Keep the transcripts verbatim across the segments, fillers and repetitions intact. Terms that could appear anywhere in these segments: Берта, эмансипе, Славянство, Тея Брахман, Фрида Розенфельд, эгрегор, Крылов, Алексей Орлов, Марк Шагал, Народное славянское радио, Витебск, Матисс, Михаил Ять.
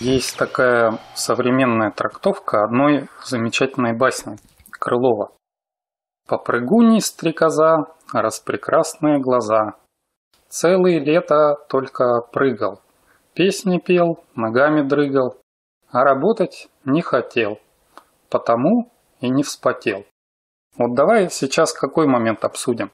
Есть такая современная трактовка одной замечательной басни Крылова. «Попрыгунья стрекоза, распрекрасные глаза, целое лето только прыгал, песни пел, ногами дрыгал, а работать не хотел, потому и не вспотел». Вот давай сейчас какой момент обсудим.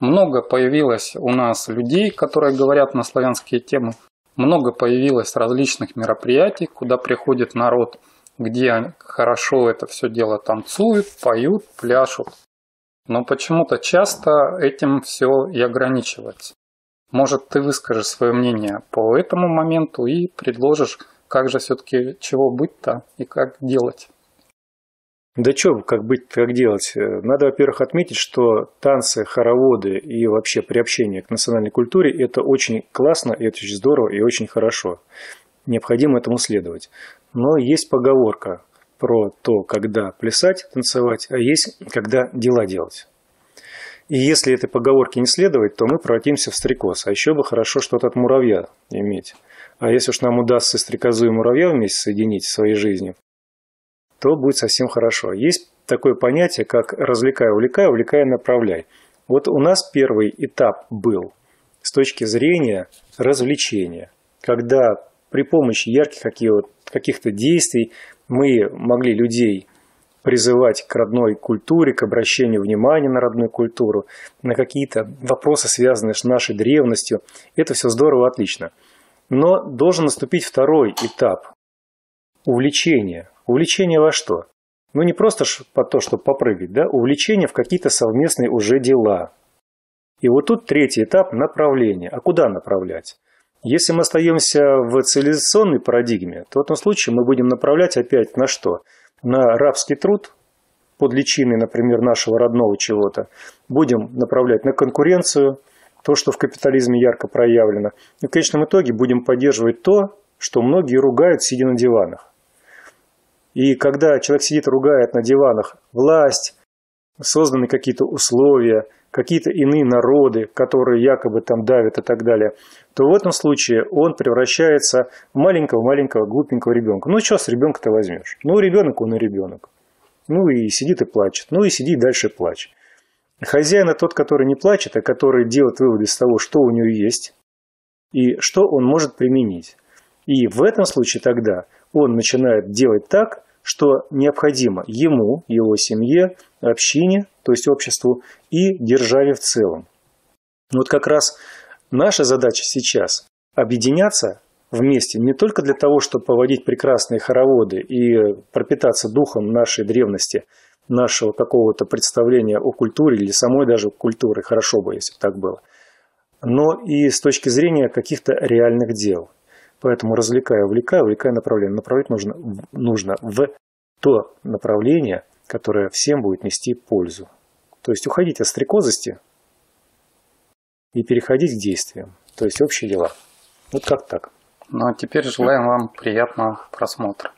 Много появилось у нас людей, которые говорят на славянские темы. Много появилось различных мероприятий, куда приходит народ, где хорошо это все дело танцуют, поют, пляшут. Но почему-то часто этим все и ограничивается. Может, ты выскажешь свое мнение по этому моменту и предложишь, как же все-таки чего быть-то и как делать. Да что, как быть, как делать? Надо, во-первых, отметить, что танцы, хороводы и вообще приобщение к национальной культуре – это очень классно, это очень здорово и очень хорошо. Необходимо этому следовать. Но есть поговорка про то, когда плясать, танцевать, а есть, когда дела делать. И если этой поговорке не следовать, то мы превратимся в стрекоз. А еще бы хорошо что-то от муравья иметь. А если уж нам удастся стрекозу и муравья вместе соединить в своей жизни, то будет совсем хорошо. Есть такое понятие, как «развлекай, увлекай, увлекай, направляй». Вот у нас первый этап был с точки зрения развлечения, когда при помощи ярких каких-то действий мы могли людей призывать к родной культуре, к обращению внимания на родную культуру, на какие-то вопросы, связанные с нашей древностью. Это все здорово, отлично. Но должен наступить второй этап – увлечение. Увлечение во что? Ну, не просто по то, чтобы попрыгать, да? Увлечение в какие-то совместные уже дела. И вот тут третий этап – направление. А куда направлять? Если мы остаемся в цивилизационной парадигме, то в этом случае мы будем направлять опять на что? На рабский труд, под личиной, например, нашего родного чего-то. Будем направлять на конкуренцию, то, что в капитализме ярко проявлено. И в конечном итоге будем поддерживать то, что многие ругают, сидя на диванах. И когда человек сидит, ругает на диванах власть, созданы какие-то условия, какие-то иные народы, которые якобы там давят и так далее, то в этом случае он превращается в маленького-маленького глупенького ребенка. Ну, что с ребенка-то возьмешь? Ну, ребенок он и ребенок. Ну, и сидит и плачет. Ну, и сиди и дальше плачь. Хозяин тот, который не плачет, а который делает выводы из того, что у него есть, и что он может применить. И в этом случае тогда он начинает делать так, что необходимо ему, его семье, общине, то есть обществу и державе в целом. Вот как раз наша задача сейчас – объединяться вместе не только для того, чтобы поводить прекрасные хороводы и пропитаться духом нашей древности, нашего какого-то представления о культуре или самой даже культуры, хорошо бы, если бы так было, но и с точки зрения каких-то реальных дел. Поэтому развлекая, увлекая, увлекая направление. Направлять нужно, нужно в то направление, которое всем будет нести пользу. То есть уходить от стрекозости и переходить к действиям. То есть общие дела. Вот как так. Ну а теперь желаем вам приятного просмотра.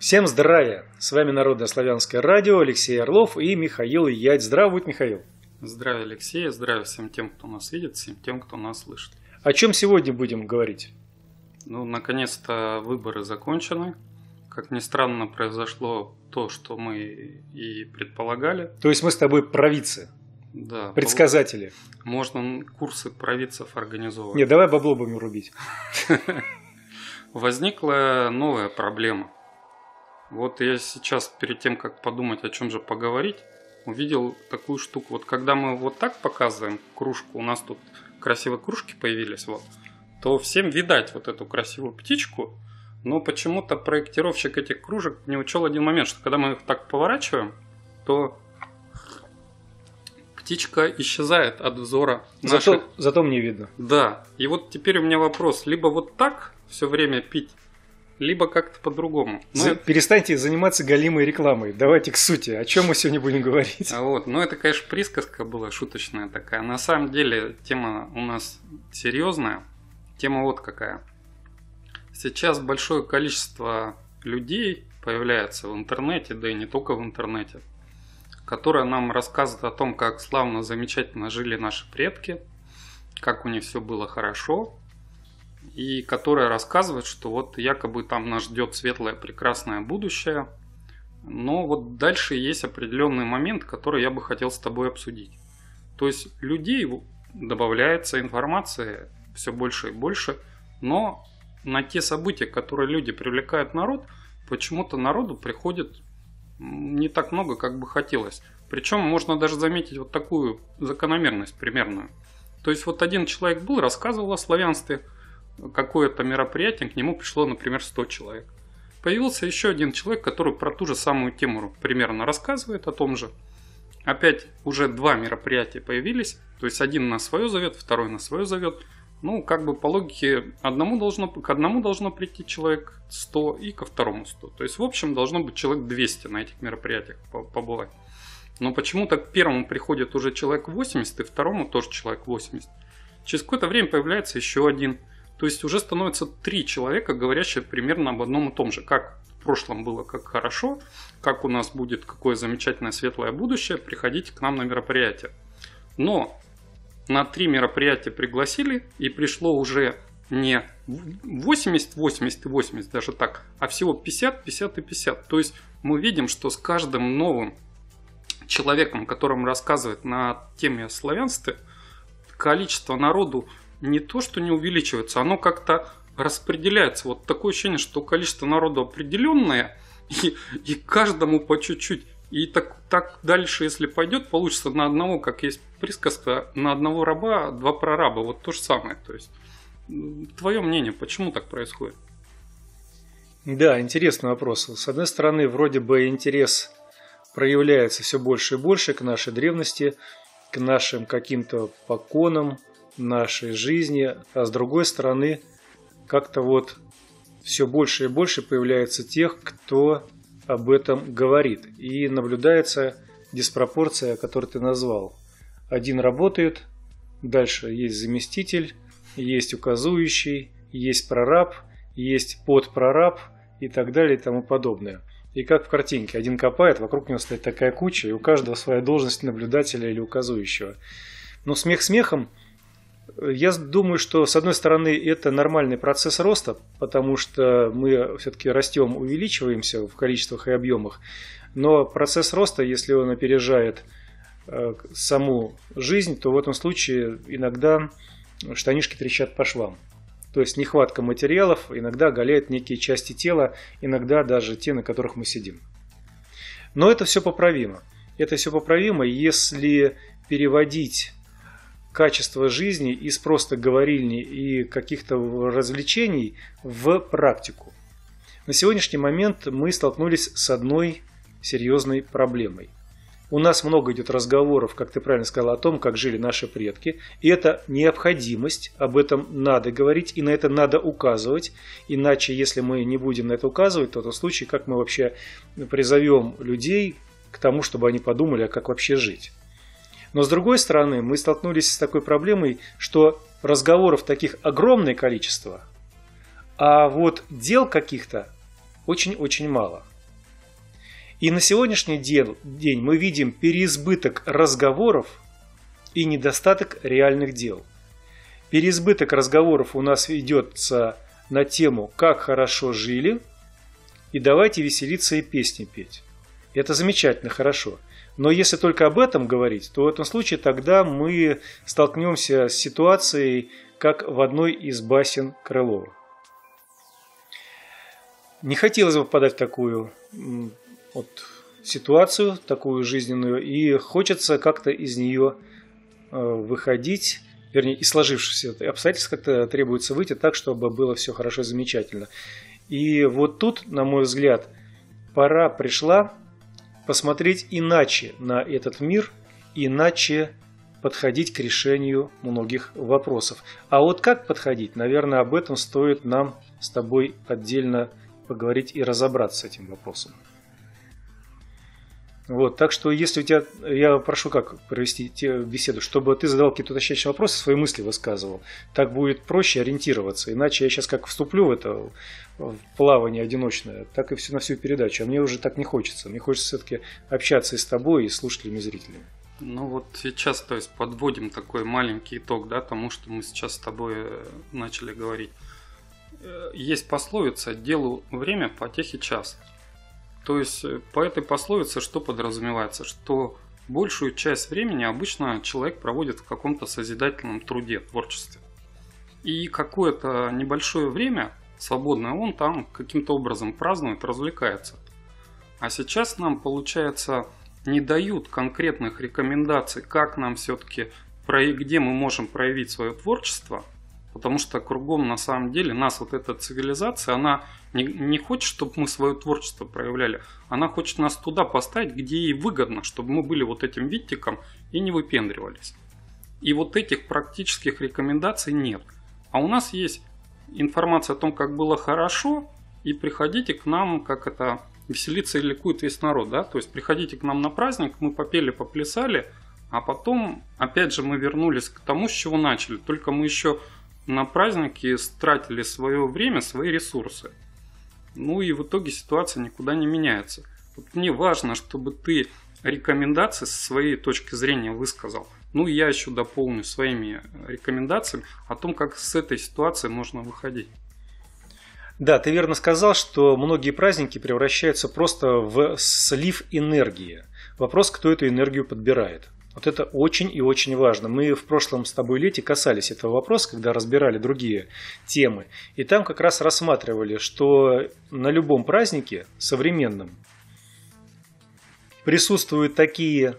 Всем здравия! С вами Народное славянское радио, Алексей Орлов и Михаил Ять. Здравствуй, будь, Михаил! Здравия, Алексей! Здравия всем тем, кто нас видит, всем тем, кто нас слышит. О чем сегодня будем говорить? Ну, наконец-то выборы закончены. Как ни странно, произошло то, что мы и предполагали. То есть мы с тобой провидцы, да, предсказатели. Пол... Можно курсы провидцев организовывать. Не, давай бабло будем рубить. Возникла новая проблема. Вот я сейчас, перед тем, как подумать, о чем же поговорить, увидел такую штуку. Вот когда мы вот так показываем кружку, у нас тут красивые кружки появились, вот, то всем видать вот эту красивую птичку, но почему-то проектировщик этих кружек не учел один момент, что когда мы их так поворачиваем, то птичка исчезает от взора. Зато, наших... зато мне видно. Да. И вот теперь у меня вопрос. Либо вот так все время пить, либо как-то по-другому. За... это... Перестаньте заниматься галимой рекламой. Давайте к сути. О чем мы сегодня будем говорить? А вот. Ну, это, конечно, присказка была шуточная такая. На самом деле, тема у нас серьезная. Тема вот какая. Сейчас большое количество людей появляется в интернете, да и не только в интернете, которая нам рассказывает о том, как славно, замечательно жили наши предки, как у них все было хорошо, и которая рассказывает, что вот якобы там нас ждет светлое, прекрасное будущее. Но вот дальше есть определенный момент, который я бы хотел с тобой обсудить. То есть людей добавляется информации все больше и больше, но на те события, которые люди привлекают народ, почему-то народу приходит не так много, как бы хотелось. Причем можно даже заметить вот такую закономерность примерную. То есть вот один человек был, рассказывал о славянстве, какое-то мероприятие, к нему пришло, например, сто человек. Появился еще один человек, который про ту же самую тему примерно рассказывает о том же. Опять уже два мероприятия появились, то есть один на свое зовет, второй на свое зовет. Ну, как бы по логике, одному должно, к одному должно прийти человек сто и ко второму сто. То есть, в общем, должно быть человек двести на этих мероприятиях побывать. Но почему-то к первому приходит уже человек восемьдесят, и второму тоже человек восемьдесят. Через какое-то время появляется еще один. То есть уже становится три человека, говорящие примерно об одном и том же. Как в прошлом было, как хорошо, как у нас будет, какое замечательное светлое будущее, приходите к нам на мероприятие. Но... на три мероприятия пригласили, и пришло уже не восемьдесят, восемьдесят, восемьдесят, даже так, а всего пятьдесят, пятьдесят и пятьдесят. То есть мы видим, что с каждым новым человеком, которым рассказывает на теме славянства, количество народу не то что не увеличивается, оно как-то распределяется. Вот такое ощущение, что количество народу определенное, и, и каждому по чуть-чуть. И так, так дальше, если пойдет, получится на одного, как есть присказка, на одного раба два прораба. Вот то же самое. То есть, твое мнение, почему так происходит? Да, интересный вопрос. С одной стороны, вроде бы интерес проявляется все больше и больше к нашей древности, к нашим каким-то поконам нашей жизни. А с другой стороны, как-то вот все больше и больше появляется тех, кто... об этом говорит. И наблюдается диспропорция, которую ты назвал. Один работает, дальше есть заместитель, есть указующий, есть прораб, есть подпрораб и так далее и тому подобное. И как в картинке. Один копает, вокруг него стоит такая куча, и у каждого своя должность наблюдателя или указующего. Но смех смехом. Я думаю, что с одной стороны это нормальный процесс роста, потому что мы все-таки растем, увеличиваемся в количествах и объемах, но процесс роста, если он опережает э, саму жизнь, то в этом случае иногда штанишки трещат по швам. То есть нехватка материалов иногда оголяет некие части тела, иногда даже те, на которых мы сидим. Но это все поправимо. Это все поправимо, если переводить... качество жизни из просто говорильни и каких-то развлечений в практику. На сегодняшний момент мы столкнулись с одной серьезной проблемой. У нас много идет разговоров, как ты правильно сказал, о том, как жили наши предки. И это необходимость, об этом надо говорить, и на это надо указывать. Иначе, если мы не будем на это указывать, то в том случае, как мы вообще призовем людей к тому, чтобы они подумали, а как вообще жить. Но с другой стороны, мы столкнулись с такой проблемой, что разговоров таких огромное количество, а вот дел каких-то очень-очень мало. И на сегодняшний день мы видим переизбыток разговоров и недостаток реальных дел. Переизбыток разговоров у нас ведется на тему «Как хорошо жили» и «Давайте веселиться и песни петь». Это замечательно, хорошо. Но если только об этом говорить, то в этом случае тогда мы столкнемся с ситуацией, как в одной из басен Крылова. Не хотелось бы попадать в такую вот, ситуацию, такую жизненную, и хочется как-то из нее выходить, вернее, из сложившихся обстоятельств как-то требуется выйти так, чтобы было все хорошо и замечательно. И вот тут, на мой взгляд, пора пришла посмотреть иначе на этот мир иначе подходить к решению многих вопросов. А вот как подходить, наверное, об этом стоит нам с тобой отдельно поговорить и разобраться с этим вопросом. Вот, так что, если у тебя, я прошу как провести беседу, чтобы ты задал какие-то уточняющие вопросы, свои мысли высказывал. Так будет проще ориентироваться. Иначе я сейчас как вступлю в это в плавание одиночное, так и все на всю передачу. А мне уже так не хочется. Мне хочется все-таки общаться и с тобой, и с слушателями, и зрителями. Ну вот сейчас, то есть, подводим такой маленький итог, да, тому, что мы сейчас с тобой начали говорить. Есть пословица: делу время, потехе час. То есть по этой пословице что подразумевается? Что большую часть времени обычно человек проводит в каком-то созидательном труде, творчестве. И какое-то небольшое время, свободное, он там каким-то образом празднует, развлекается. А сейчас нам, получается, не дают конкретных рекомендаций, как нам все-таки, где мы можем проявить свое творчество. Потому что кругом, на самом деле, нас вот эта цивилизация, она не, не хочет, чтобы мы свое творчество проявляли. Она хочет нас туда поставить, где ей выгодно, чтобы мы были вот этим винтиком и не выпендривались. И вот этих практических рекомендаций нет. А у нас есть информация о том, как было хорошо, и приходите к нам, как это, веселиться и ликует весь народ. Да? То есть приходите к нам на праздник, мы попели, поплясали, а потом, опять же, мы вернулись к тому, с чего начали. Только мы еще на праздники стратили свое время, свои ресурсы. Ну и в итоге ситуация никуда не меняется. Вот мне важно, чтобы ты рекомендации со своей точки зрения высказал. Ну и я еще дополню своими рекомендациями о том, как с этой ситуации можно выходить. Да, ты верно сказал, что многие праздники превращаются просто в слив энергии. Вопрос, кто эту энергию подбирает. Вот это очень и очень важно. Мы в прошлом с тобой лете касались этого вопроса, когда разбирали другие темы. И там как раз рассматривали, что на любом празднике современном присутствуют такие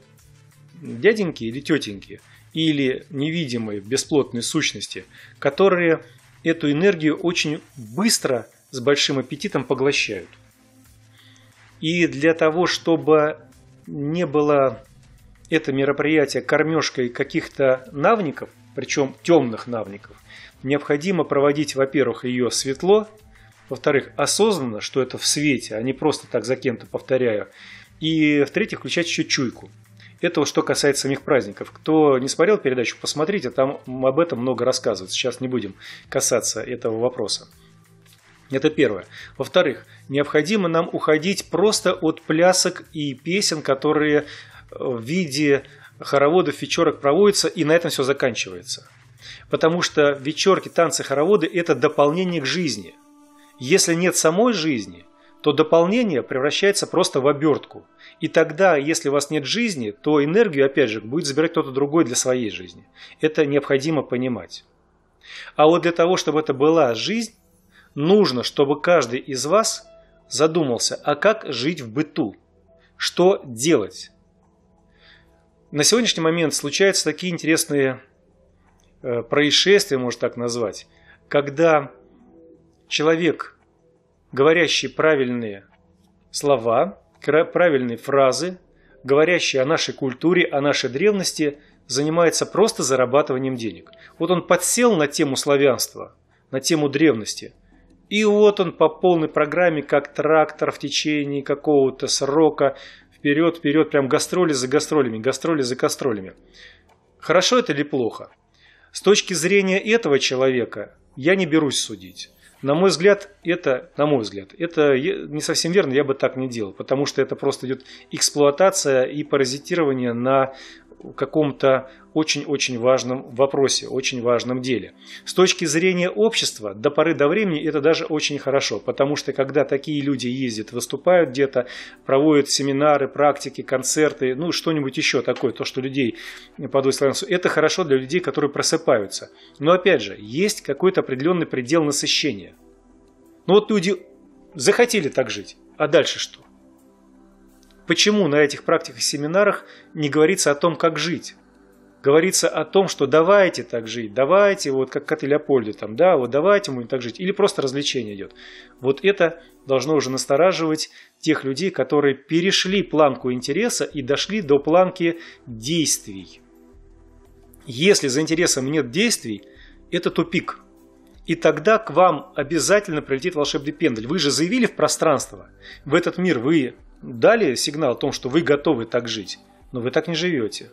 дяденьки или тетеньки, или невидимые бесплотные сущности, которые эту энергию очень быстро, с большим аппетитом поглощают. И для того, чтобы не было это мероприятие кормежкой каких-то навников, причем темных навников, необходимо проводить, во-первых, ее светло, во-вторых, осознанно, что это в свете, а не просто так за кем-то повторяю, и, в-третьих, включать еще чуйку. Это что касается самих праздников. Кто не смотрел передачу, посмотрите, там об этом много рассказывают. Сейчас не будем касаться этого вопроса. Это первое. Во-вторых, необходимо нам уходить просто от плясок и песен, которые в виде хороводов, вечерок проводится, и на этом все заканчивается. Потому что вечерки, танцы, хороводы – это дополнение к жизни. Если нет самой жизни, то дополнение превращается просто в обертку. И тогда, если у вас нет жизни, то энергию, опять же, будет забирать кто-то другой для своей жизни. Это необходимо понимать. А вот для того, чтобы это была жизнь, нужно, чтобы каждый из вас задумался, а как жить в быту, что делать. На сегодняшний момент случаются такие интересные э, происшествия, можно так назвать, когда человек, говорящий правильные слова, правильные фразы, говорящий о нашей культуре, о нашей древности, занимается просто зарабатыванием денег. Вот он подсел на тему славянства, на тему древности. И вот он по полной программе, как трактор в течение какого-то срока, вперед, вперед, прям гастроли за гастролями, гастроли за гастролями. Хорошо это или плохо? С точки зрения этого человека я не берусь судить. На мой взгляд, это, на мой взгляд, это не совсем верно, я бы так не делал, потому что это просто идет эксплуатация и паразитирование на каком-то очень-очень важном вопросе, очень важном деле. С точки зрения общества, до поры до времени это даже очень хорошо, потому что когда такие люди ездят, выступают где-то, проводят семинары, практики, концерты, ну что-нибудь еще такое, то, что людей подводит к славянству, это хорошо для людей, которые просыпаются. Но опять же, есть какой-то определенный предел насыщения. Ну вот люди захотели так жить, а дальше что? Почему на этих практиках и семинарах не говорится о том, как жить? говорится о том, что давайте так жить, давайте, вот как коты Леопольды, там, да, вот давайте мы так жить, или просто развлечение идет. Вот это должно уже настораживать тех людей, которые перешли планку интереса и дошли до планки действий. Если за интересом нет действий, это тупик. И тогда к вам обязательно прилетит волшебный пендель. Вы же заявили в пространство, в этот мир вы дали сигнал о том, что вы готовы так жить, но вы так не живете.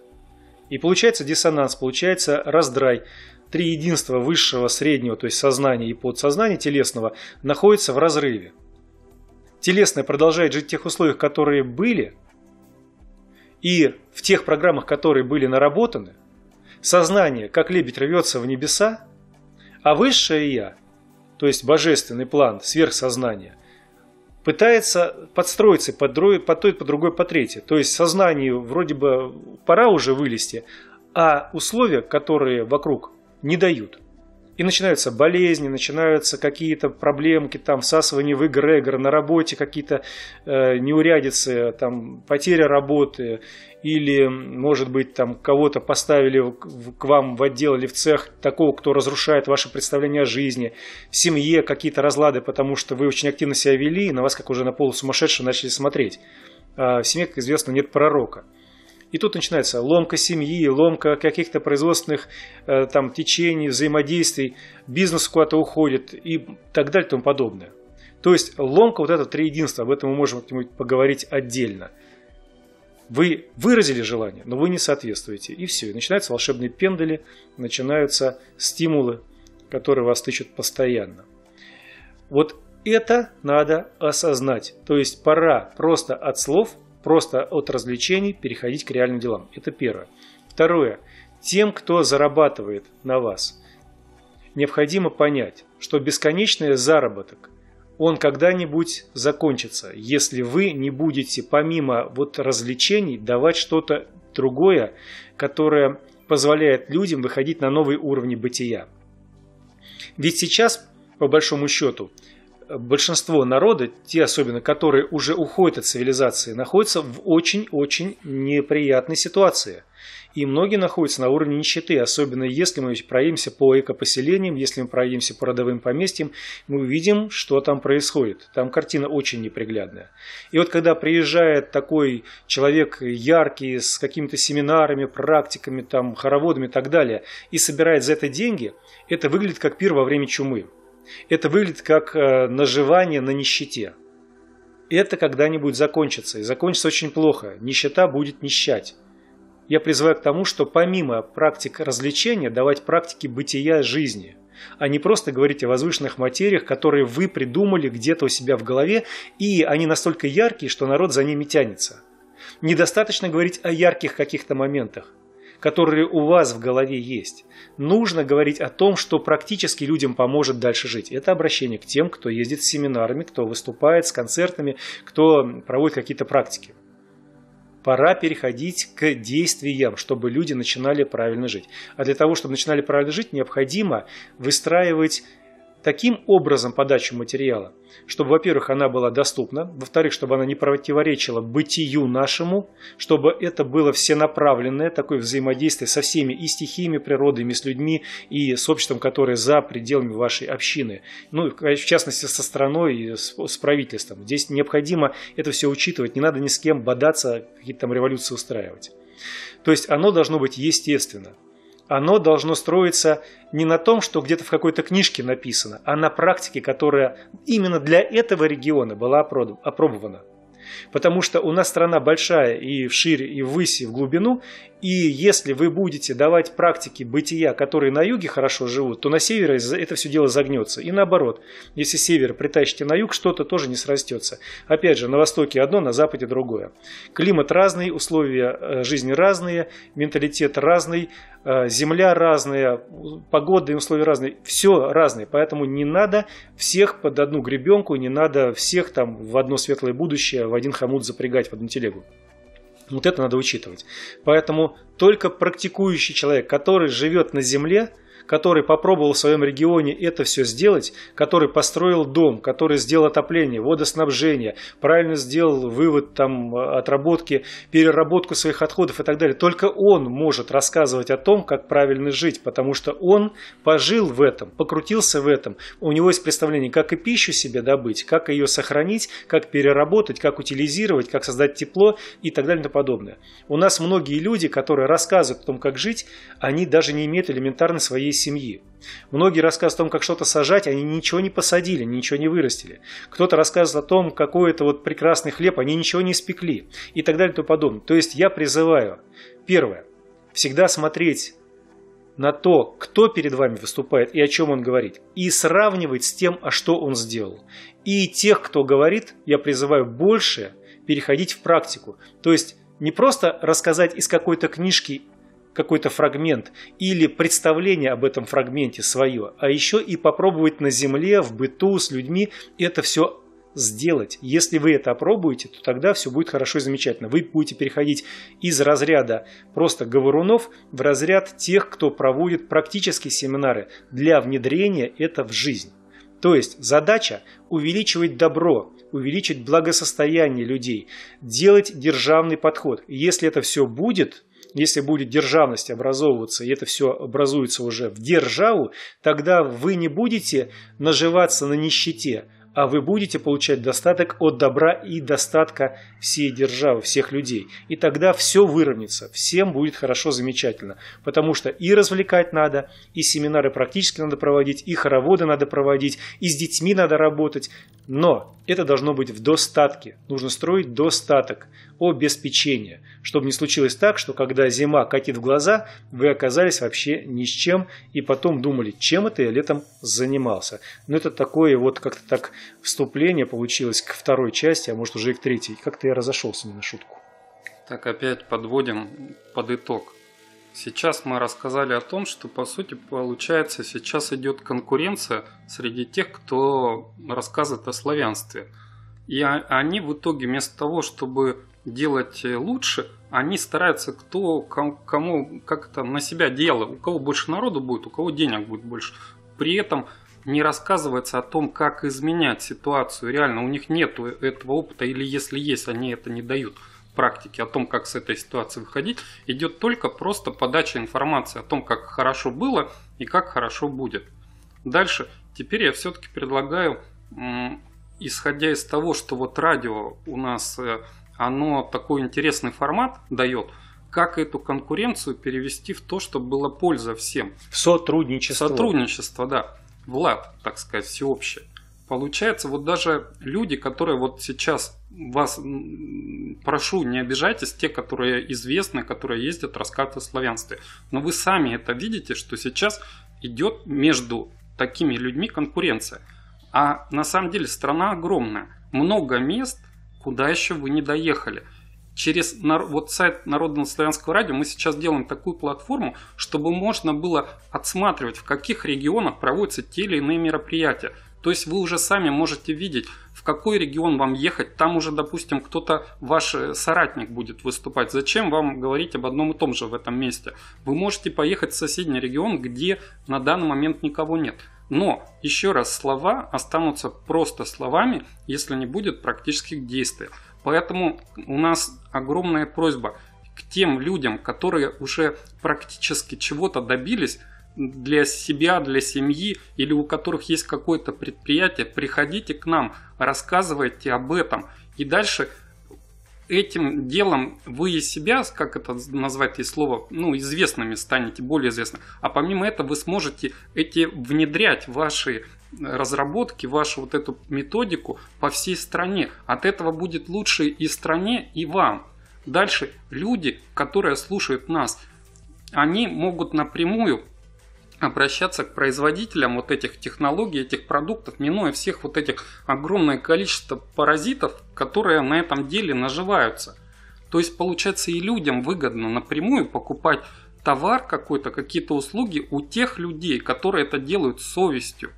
И получается диссонанс, получается раздрай. Три единства высшего, среднего, то есть сознания и подсознания телесного, находятся в разрыве. Телесное продолжает жить в тех условиях, которые были, и в тех программах, которые были наработаны. Сознание, как лебедь, рвется в небеса, а высшее я, то есть божественный план, сверхсознание, пытается подстроиться под той, под другой, по третьей. То есть сознанию вроде бы пора уже вылезти, а условия, которые вокруг, не дают. И начинаются болезни, начинаются какие-то проблемки, там, всасывание в эгрегор, на работе какие-то э, неурядицы, там, потеря работы, или, может быть, там, кого-то поставили в, к вам в отдел или в цех, такого, кто разрушает ваше представление о жизни, в семье какие-то разлады, потому что вы очень активно себя вели, и на вас, как уже на полусумасшедшего, начали смотреть. А в семье, как известно, нет пророка. И тут начинается ломка семьи, ломка каких-то производственных э, там, течений, взаимодействий, бизнес куда-то уходит и так далее и тому подобное. То есть ломка вот это триединство, об этом мы можем как-нибудь поговорить отдельно. Вы выразили желание, но вы не соответствуете. И все, и начинаются волшебные пендали, начинаются стимулы, которые вас тычут постоянно. Вот это надо осознать. То есть пора просто от слов, просто от развлечений переходить к реальным делам. Это первое. Второе. Тем, кто зарабатывает на вас, необходимо понять, что бесконечный заработок, он когда-нибудь закончится, если вы не будете помимо вот развлечений давать что-то другое, которое позволяет людям выходить на новые уровни бытия. Ведь сейчас, по большому счету, большинство народа, те особенно, которые уже уходят от цивилизации, находятся в очень-очень неприятной ситуации. И многие находятся на уровне нищеты, особенно если мы проедемся по экопоселениям, если мы проедемся по родовым поместьям, мы увидим, что там происходит. Там картина очень неприглядная. И вот когда приезжает такой человек яркий, с какими-то семинарами, практиками, там, хороводами и так далее, и собирает за это деньги, это выглядит как пир во время чумы. Это выглядит как наживание на нищете. Это когда-нибудь закончится. И закончится очень плохо. Нищета будет нищать. Я призываю к тому, что помимо практик развлечения, давать практики бытия жизни. А не просто говорить о возвышенных материях, которые вы придумали где-то у себя в голове. И они настолько яркие, что народ за ними тянется. Недостаточно говорить о ярких каких-то моментах, которые у вас в голове есть. Нужно говорить о том, что практически людям поможет дальше жить. Это обращение к тем, кто ездит с семинарами, кто выступает с концертами, кто проводит какие-то практики. Пора переходить к действиям, чтобы люди начинали правильно жить. А для того, чтобы начинали правильно жить, необходимо выстраивать таким образом подачу материала, чтобы, во-первых, она была доступна, во-вторых, чтобы она не противоречила бытию нашему, чтобы это было всенаправленное такое взаимодействие со всеми и стихиями, природами, и с людьми, и с обществом, которое за пределами вашей общины, ну, в частности, со страной и с, с правительством. Здесь необходимо это все учитывать, не надо ни с кем бодаться, какие-то там революции устраивать. То есть оно должно быть естественно. Оно должно строиться не на том, что где-то в какой-то книжке написано, а на практике, которая именно для этого региона была опробована. Потому что у нас страна большая и вширь, и ввысь, и в глубину, и если вы будете давать практики бытия, которые на юге хорошо живут, то на севере это все дело загнется. И наоборот, если север притащите на юг, что-то тоже не срастется. Опять же, на востоке одно, на западе другое. Климат разный, условия жизни разные, менталитет разный, земля разная, погода и условия разные. Все разные, поэтому не надо всех под одну гребенку, не надо всех там в одно светлое будущее, в один хомут запрягать, в одну телегу. Вот это надо учитывать. Поэтому только практикующий человек, который живет на земле, который попробовал в своем регионе это все сделать, который построил дом, который сделал отопление, водоснабжение, правильно сделал вывод, там, отработки, переработку своих отходов и так далее. Только он может рассказывать о том, как правильно жить, потому что он пожил в этом, покрутился в этом. У него есть представление, как и пищу себе добыть, как ее сохранить, как переработать, как утилизировать, как создать тепло и так далее и тому подобное. У нас многие люди, которые рассказывают о том, как жить, они даже не имеют элементарно своей семьи. Многие рассказывают о том, как что-то сажать, они ничего не посадили, ничего не вырастили. Кто-то рассказывает о том, какой это вот прекрасный хлеб, они ничего не испекли и так далее и тому подобное. То есть я призываю, первое, всегда смотреть на то, кто перед вами выступает и о чем он говорит, и сравнивать с тем, а что он сделал. И тех, кто говорит, я призываю больше переходить в практику. То есть не просто рассказать из какой-то книжки какой-то фрагмент или представление об этом фрагменте свое, а еще и попробовать на земле, в быту, с людьми это все сделать. Если вы это опробуете, то тогда все будет хорошо и замечательно. Вы будете переходить из разряда просто говорунов в разряд тех, кто проводит практические семинары для внедрения это в жизнь. То есть задача увеличивать добро, увеличить благосостояние людей, делать державный подход. Если это все будет, если будет державность образовываться, и это все образуется уже в державу, тогда вы не будете наживаться на нищете, а вы будете получать достаток от добра и достатка всей державы, всех людей. И тогда все выровняется, всем будет хорошо, замечательно. Потому что и развлекать надо, и семинары практически надо проводить, и хороводы надо проводить, и с детьми надо работать. Но это должно быть в достатке. Нужно строить достаток, обеспечение, чтобы не случилось так, что когда зима катит в глаза, вы оказались вообще ни с чем, и потом думали, чем это я летом занимался. Но это такое вот как-то так вступление получилось к второй части, а может уже и к третьей. Как-то я разошелся не на шутку. Так, опять подводим под итог. Сейчас мы рассказали о том, что по сути получается сейчас идет конкуренция среди тех, кто рассказывает о славянстве. И они в итоге вместо того, чтобы делать лучше, они стараются кто кому как-то на себя дело, у кого больше народу будет, у кого денег будет больше. При этом не рассказывается о том, как изменять ситуацию. Реально у них нет этого опыта, или если есть, они это не дают практики о том, как с этой ситуации выходить. Идет только просто подача информации о том, как хорошо было и как хорошо будет. Дальше, теперь я все-таки предлагаю, исходя из того, что вот радио у нас, оно такой интересный формат дает, как эту конкуренцию перевести в то, чтобы была польза всем. В сотрудничество. Сотрудничество, да. Влад, так сказать, всеобщее. Получается, вот даже люди, которые вот сейчас вас, прошу, не обижайтесь, те, которые известны, которые ездят, рассказывают о славянстве. Но вы сами это видите, что сейчас идет между такими людьми конкуренция. А на самом деле страна огромная, много мест, куда еще вы не доехали. Через вот сайт Народного славянского радио мы сейчас делаем такую платформу, чтобы можно было отсматривать, в каких регионах проводятся те или иные мероприятия. То есть вы уже сами можете видеть, в какой регион вам ехать. Там уже, допустим, кто-то, ваш соратник будет выступать. Зачем вам говорить об одном и том же в этом месте? Вы можете поехать в соседний регион, где на данный момент никого нет. Но, еще раз, слова останутся просто словами, если не будет практических действий. Поэтому у нас огромная просьба к тем людям, которые уже практически чего-то добились для себя, для семьи, или у которых есть какое-то предприятие, приходите к нам, рассказывайте об этом. И дальше этим делом вы из себя, как это назвать, и слово, ну, известными станете, более известны. А помимо этого вы сможете эти внедрять ваши разработки, вашу вот эту методику по всей стране. От этого будет лучше и стране, и вам. Дальше люди, которые слушают нас, они могут напрямую обращаться к производителям вот этих технологий, этих продуктов, минуя всех вот этих огромное количество паразитов, которые на этом деле наживаются. То есть получается и людям выгодно напрямую покупать товар какой-то, какие-то услуги у тех людей, которые это делают с совестью.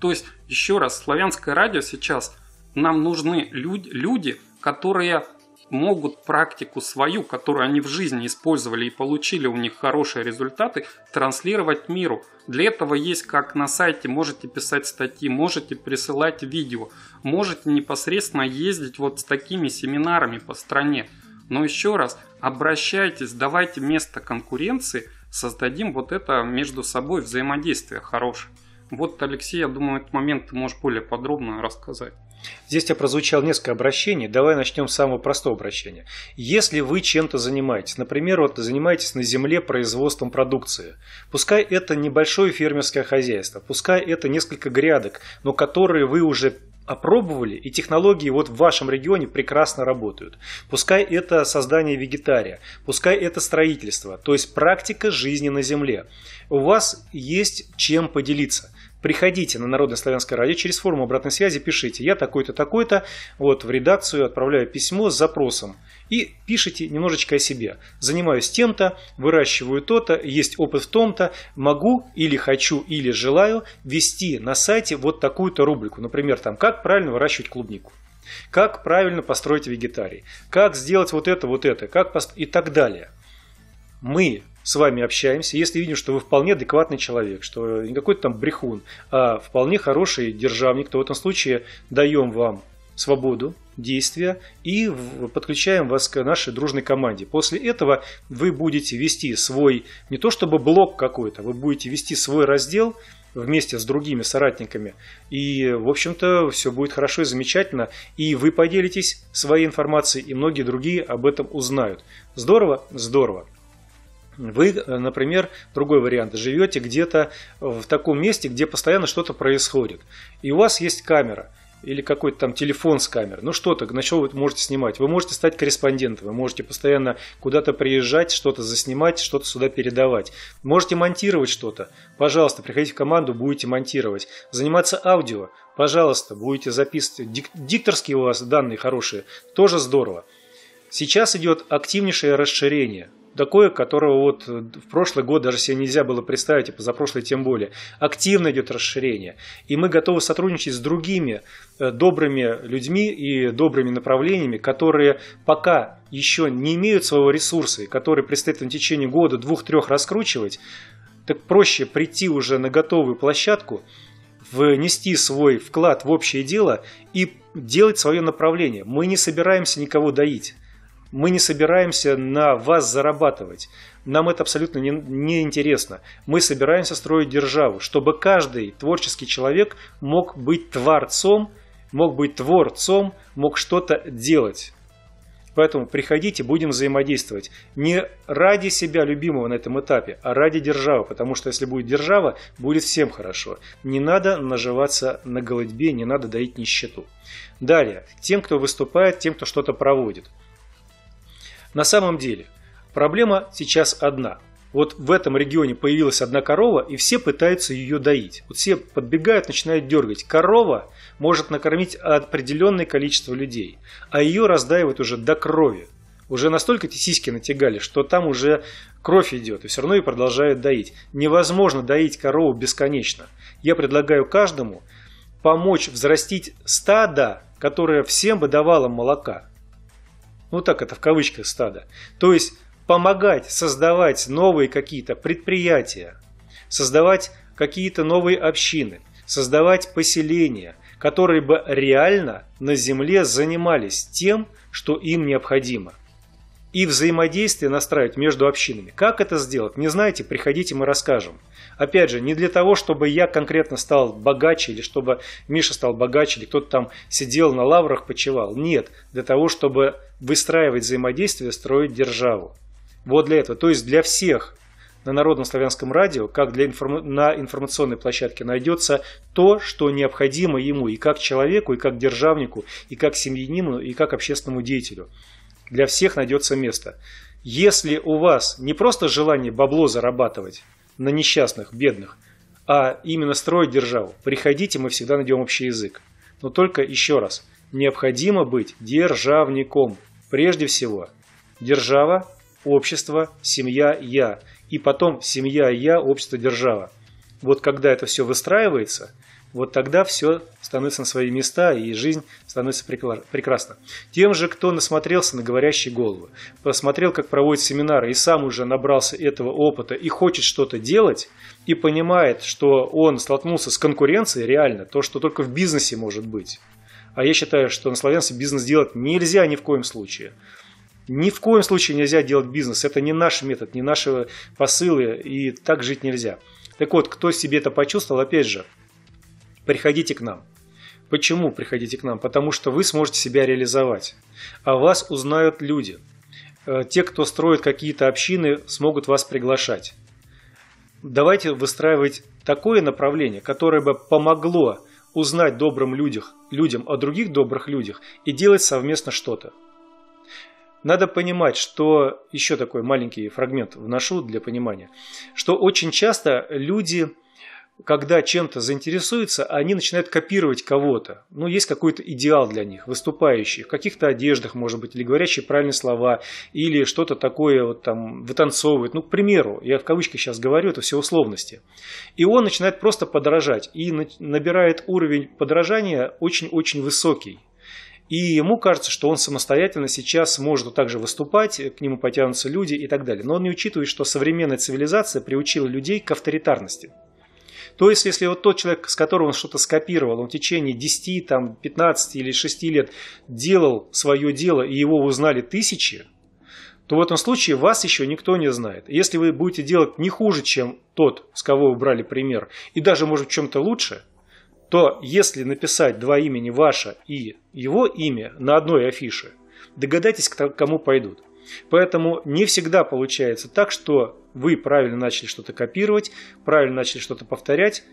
То есть еще раз, славянское радио сейчас, нам нужны люди, люди, которые могут практику свою, которую они в жизни использовали и получили у них хорошие результаты, транслировать миру. Для этого есть как на сайте, можете писать статьи, можете присылать видео, можете непосредственно ездить вот с такими семинарами по стране. Но еще раз, обращайтесь, давайте вместо конкуренции создадим вот это между собой взаимодействие хорошее. Вот, Алексей, я думаю, этот момент ты можешь более подробно рассказать. Здесь у тебя прозвучало несколько обращений. Давай начнем с самого простого обращения. Если вы чем-то занимаетесь, например, вот занимаетесь на земле производством продукции, пускай это небольшое фермерское хозяйство, пускай это несколько грядок, но которые вы уже опробовали, и технологии вот в вашем регионе прекрасно работают. Пускай это создание вегетария, пускай это строительство, то есть практика жизни на земле. У вас есть чем поделиться. Приходите на Народное славянское радио, через форму обратной связи пишите: я такой-то, такой-то, вот в редакцию отправляю письмо с запросом. И пишите немножечко о себе. Занимаюсь тем-то, выращиваю то-то, есть опыт в том-то, могу или хочу, или желаю вести на сайте вот такую-то рубрику. Например, там, как правильно выращивать клубнику, как правильно построить вегетарий, как сделать вот это, вот это, как пост... и так далее. Мы с вами общаемся, если видим, что вы вполне адекватный человек, что не какой-то там брехун, а вполне хороший державник, то в этом случае даем вам свободу действия и подключаем вас к нашей дружной команде. После этого вы будете вести свой, не то чтобы блок какой-то, вы будете вести свой раздел вместе с другими соратниками. И, в общем-то, все будет хорошо и замечательно. И вы поделитесь своей информацией, и многие другие об этом узнают. Здорово? Здорово. Вы, например, другой вариант, живете где-то в таком месте, где постоянно что-то происходит, и у вас есть камера или какой-то там телефон с камерой, ну что-то, на что вы можете снимать. Вы можете стать корреспондентом, вы можете постоянно куда-то приезжать, что-то заснимать, что-то сюда передавать. Можете монтировать что-то, пожалуйста, приходите в команду, будете монтировать. Заниматься аудио, пожалуйста, будете записывать. Дик- дикторские у вас данные хорошие, тоже здорово. Сейчас идет активнейшее расширение. Такое, которого вот в прошлый год даже себе нельзя было представить, и позапрошлый тем более. Активно идет расширение. И мы готовы сотрудничать с другими добрыми людьми и добрыми направлениями, которые пока еще не имеют своего ресурса, и которые предстоит в течение года, двух-трех раскручивать. Так проще прийти уже на готовую площадку, внести свой вклад в общее дело и делать свое направление. Мы не собираемся никого доить. Мы не собираемся на вас зарабатывать. Нам это абсолютно не, не интересно. Мы собираемся строить державу, чтобы каждый творческий человек мог быть творцом, мог быть творцом, мог что-то делать. Поэтому приходите, будем взаимодействовать. Не ради себя любимого на этом этапе, а ради державы. Потому что если будет держава, будет всем хорошо. Не надо наживаться на голодьбе, не надо доить нищету. Далее, тем, кто выступает, тем, кто что-то проводит. На самом деле, проблема сейчас одна. Вот в этом регионе появилась одна корова, и все пытаются ее доить. Вот все подбегают, начинают дергать. Корова может накормить определенное количество людей, а ее раздаивают уже до крови. Уже настолько эти сиськи натягали, что там уже кровь идет, и все равно ее продолжают доить. Невозможно доить корову бесконечно. Я предлагаю каждому помочь взрастить стадо, которое всем бы давало молока. Ну так это в кавычках стадо. То есть помогать создавать новые какие-то предприятия, создавать какие-то новые общины, создавать поселения, которые бы реально на земле занимались тем, что им необходимо. И взаимодействие настраивать между общинами. Как это сделать? Не знаете? Приходите, мы расскажем. Опять же, не для того, чтобы я конкретно стал богаче, или чтобы Миша стал богаче, или кто-то там сидел на лаврах, почивал. Нет, для того, чтобы выстраивать взаимодействие, строить державу. Вот для этого. То есть для всех на Народном славянском радио, как для информ... на информационной площадке, найдется то, что необходимо ему и как человеку, и как державнику, и как семьянину, и как общественному деятелю. Для всех найдется место. Если у вас не просто желание бабло зарабатывать на несчастных, бедных, а именно строить державу, приходите, мы всегда найдем общий язык. Но только еще раз, необходимо быть державником. Прежде всего, держава, общество, семья, я. И потом семья, я, общество, держава. Вот когда это все выстраивается, вот тогда все становится на свои места, и жизнь становится прекрасна. Тем же, кто насмотрелся на говорящие головы, посмотрел, как проводят семинары, и сам уже набрался этого опыта, и хочет что-то делать, и понимает, что он столкнулся с конкуренцией реально, то, что только в бизнесе может быть. А я считаю, что на славянстве бизнес делать нельзя ни в коем случае. Ни в коем случае нельзя делать бизнес. Это не наш метод, не наши посылы, и так жить нельзя. Так вот, кто себе это почувствовал, опять же, приходите к нам. Почему приходите к нам? Потому что вы сможете себя реализовать. О вас узнают люди. Те, кто строит какие-то общины, смогут вас приглашать. Давайте выстраивать такое направление, которое бы помогло узнать добрым людях, людям о других добрых людях и делать совместно что-то. Надо понимать, что, еще такой маленький фрагмент вношу для понимания, что очень часто люди, когда чем-то заинтересуются, они начинают копировать кого-то. Ну, есть какой-то идеал для них, выступающий в каких-то одеждах, может быть, или говорящие правильные слова, или что-то такое вот там вытанцовывает. Ну, к примеру, я в кавычках сейчас говорю, это все условности. И он начинает просто подражать, и набирает уровень подражания очень-очень высокий. И ему кажется, что он самостоятельно сейчас может также выступать, к нему потянутся люди и так далее. Но он не учитывает, что современная цивилизация приучила людей к авторитарности. То есть, если вот тот человек, с которого он что-то скопировал, он в течение десяти, там, пятнадцати или шести лет делал свое дело, и его узнали тысячи, то в этом случае вас еще никто не знает. Если вы будете делать не хуже, чем тот, с кого вы брали пример, и даже, может, в чем-то лучше, то если написать два имени, ваше и его имя, на одной афише, догадайтесь, к кому пойдут. Поэтому не всегда получается так, что вы правильно начали что-то копировать, правильно начали что-то повторять,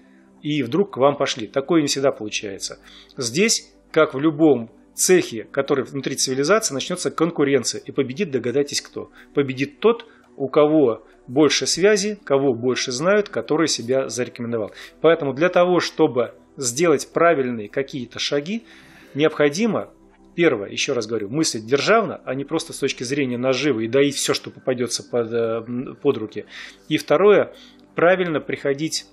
и вдруг к вам пошли. Такое не всегда получается. Здесь, как в любом цехе, который внутри цивилизации, начнется конкуренция. И победит, догадайтесь, кто. Победит тот, у кого больше связи, кого больше знают, который себя зарекомендовал. Поэтому для того, чтобы сделать правильные какие-то шаги, необходимо... Первое, еще раз говорю, мыслить державно, а не просто с точки зрения наживы и доить все, что попадется под, под руки. И второе, правильно приходить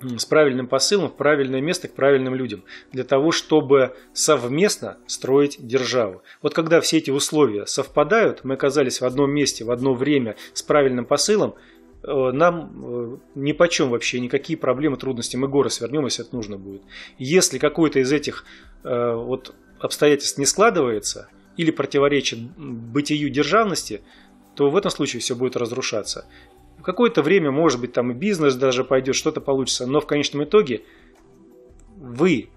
с правильным посылом в правильное место к правильным людям, для того, чтобы совместно строить державу. Вот когда все эти условия совпадают, мы оказались в одном месте, в одно время с правильным посылом, нам ни по чем вообще никакие проблемы, трудности, мы горы свернем, если это нужно будет. Если какой-то из этих вот обстоятельств не складывается или противоречит бытию державности, то в этом случае все будет разрушаться. В какое-то время, может быть, там и бизнес даже пойдет, что-то получится, но в конечном итоге вы,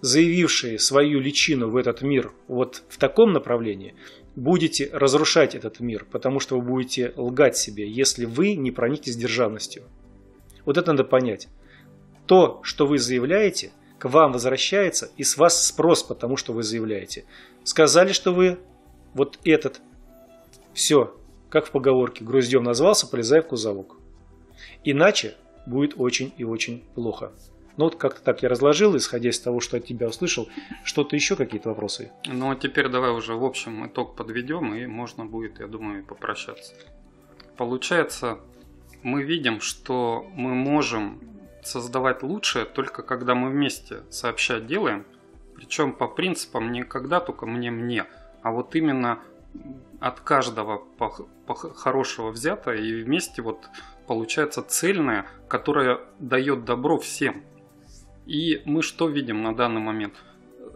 заявившие свою личину в этот мир вот в таком направлении, будете разрушать этот мир, потому что вы будете лгать себе, если вы не проникнетесь державностью. Вот это надо понять. То, что вы заявляете, к вам возвращается, и с вас спрос по тому, что вы заявляете. Сказали, что вы вот этот, все, как в поговорке, груздем назвался, полезай в кузовок. Иначе будет очень и очень плохо. Ну вот как-то так я разложил, исходя из того, что от тебя услышал. Что-то еще, какие-то вопросы? Ну а теперь давай уже в общем итог подведем, и можно будет, я думаю, попрощаться. Получается, мы видим, что мы можем создавать лучшее только когда мы вместе сообща делаем, причем по принципам не когда только мне-мне, а вот именно от каждого по, по хорошего взято, и вместе вот получается цельное, которое дает добро всем. И мы что видим на данный момент?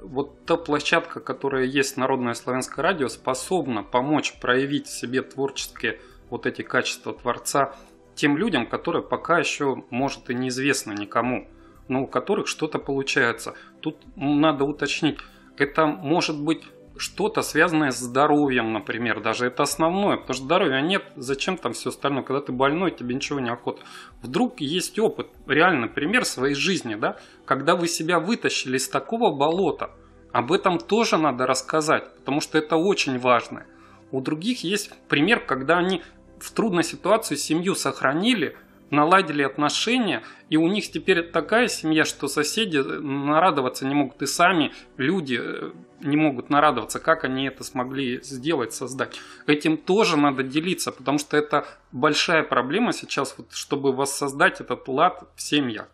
Вот та площадка, которая есть, Народное славянское радио, способна помочь проявить в себе творческие вот эти качества творца тем людям, которые пока еще, может, и неизвестно никому, но у которых что-то получается. Тут надо уточнить, это может быть что-то связанное с здоровьем, например, даже это основное, потому что здоровья нет, зачем там все остальное, когда ты больной, тебе ничего не охота. Вдруг есть опыт, реальный пример своей жизни, да, когда вы себя вытащили из такого болота, об этом тоже надо рассказать, потому что это очень важно. У других есть пример, когда они в трудной ситуации семью сохранили, наладили отношения, и у них теперь такая семья, что соседи нарадоваться не могут, и сами люди не могут нарадоваться, как они это смогли сделать, создать. Этим тоже надо делиться, потому что это большая проблема сейчас, вот, чтобы воссоздать этот лад в семьях.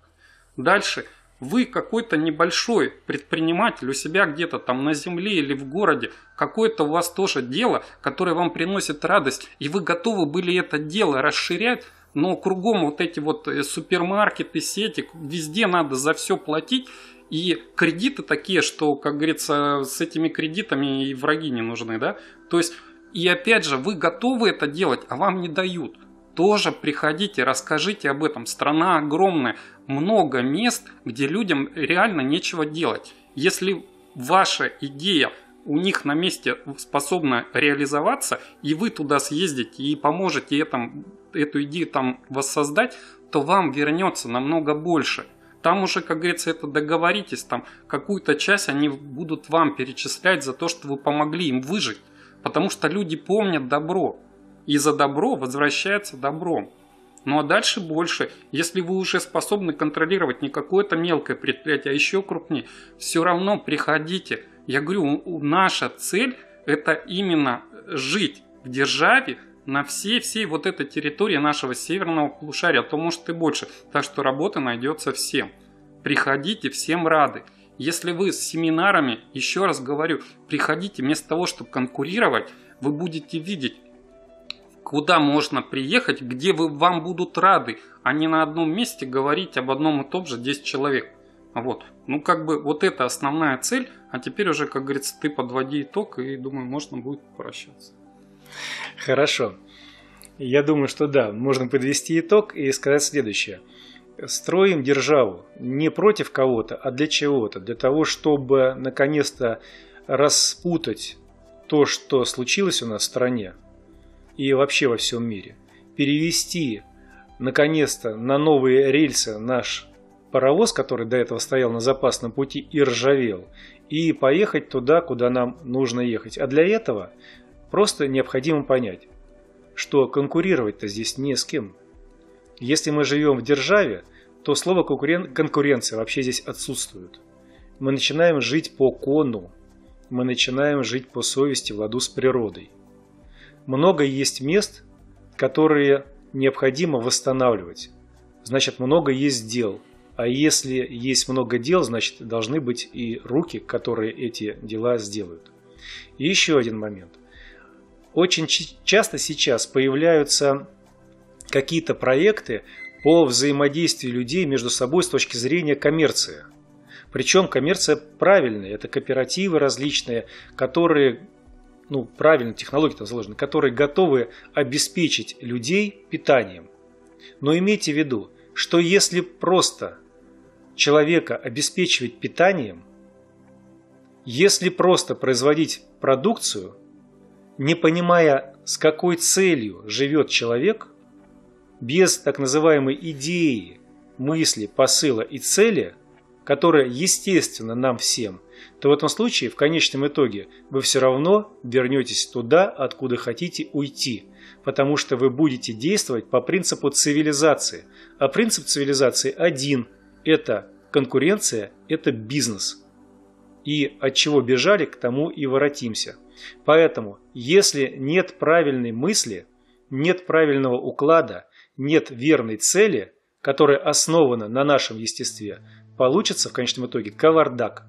Дальше Вы какой-то небольшой предприниматель у себя где-то там на земле или в городе, какое-то у вас тоже дело, которое вам приносит радость, и вы готовы были это дело расширять, но кругом вот эти вот супермаркеты, сети, везде надо за все платить, и кредиты такие, что, как говорится, с этими кредитами и враги не нужны, да? То есть, и опять же, вы готовы это делать, а вам не дают. Тоже приходите, расскажите об этом. Страна огромная, много мест, где людям реально нечего делать. Если ваша идея у них на месте способна реализоваться, и вы туда съездите и поможете этому, эту идею там воссоздать, то вам вернется намного больше. Там уже, как говорится, это договоритесь, там какую-то часть они будут вам перечислять за то, что вы помогли им выжить. Потому что люди помнят добро. И за добро возвращается добром. Ну а дальше больше. Если вы уже способны контролировать не какое-то мелкое предприятие, а еще крупнее, все равно приходите. Я говорю, наша цель — это именно жить в державе на всей-всей вот этой территории нашего северного полушария, а то может и больше. Так что работа найдется всем. Приходите, всем рады. Если вы с семинарами, еще раз говорю, приходите, вместо того, чтобы конкурировать, вы будете видеть, куда можно приехать, где вы, вам будут рады, а не на одном месте говорить об одном и том же десять человек. Вот. Ну, как бы вот это основная цель, а теперь уже, как говорится, ты подводи итог, и, думаю, можно будет попрощаться. Хорошо. Я думаю, что да, можно подвести итог и сказать следующее. Строим державу не против кого-то, а для чего-то, для того, чтобы наконец-то распутать то, что случилось у нас в стране, и вообще во всем мире, перевести наконец-то на новые рельсы наш паровоз, который до этого стоял на запасном пути и ржавел, и поехать туда, куда нам нужно ехать. А для этого просто необходимо понять, что конкурировать-то здесь не с кем. Если мы живем в державе, то слово конкурен... конкуренция вообще здесь отсутствует. Мы начинаем жить по кону, мы начинаем жить по совести, в ладу с природой. Много есть мест, которые необходимо восстанавливать. Значит, много есть дел. А если есть много дел, значит, должны быть и руки, которые эти дела сделают. И еще один момент. Очень часто сейчас появляются какие-то проекты по взаимодействию людей между собой с точки зрения коммерции. Причем коммерция правильная. Это кооперативы различные, которые... ну, правильно, технологии там заложены, которые готовы обеспечить людей питанием. Но имейте в виду, что если просто человека обеспечивать питанием, если просто производить продукцию, не понимая, с какой целью живет человек, без так называемой идеи, мысли, посыла и цели, которая естественно нам всем, то в этом случае, в конечном итоге, вы все равно вернетесь туда, откуда хотите уйти, потому что вы будете действовать по принципу цивилизации. А принцип цивилизации один – это конкуренция, это бизнес. И от чего бежали, к тому и воротимся. Поэтому, если нет правильной мысли, нет правильного уклада, нет верной цели, которая основана на нашем естестве, получится в конечном итоге кавардак.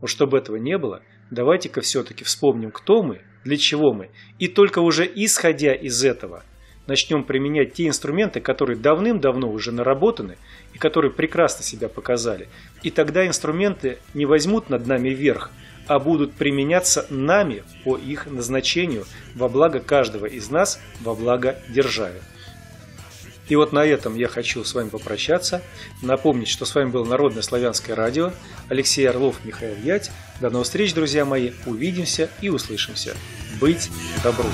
Вот чтобы этого не было, давайте-ка все-таки вспомним, кто мы, для чего мы, и только уже исходя из этого начнем применять те инструменты, которые давным-давно уже наработаны и которые прекрасно себя показали. И тогда инструменты не возьмут над нами верх, а будут применяться нами по их назначению во благо каждого из нас, во благо державе. И вот на этом я хочу с вами попрощаться. Напомнить, что с вами было Народное славянское радио. Алексей Орлов, Михаил Ять. До новых встреч, друзья мои. Увидимся и услышимся. Быть добру!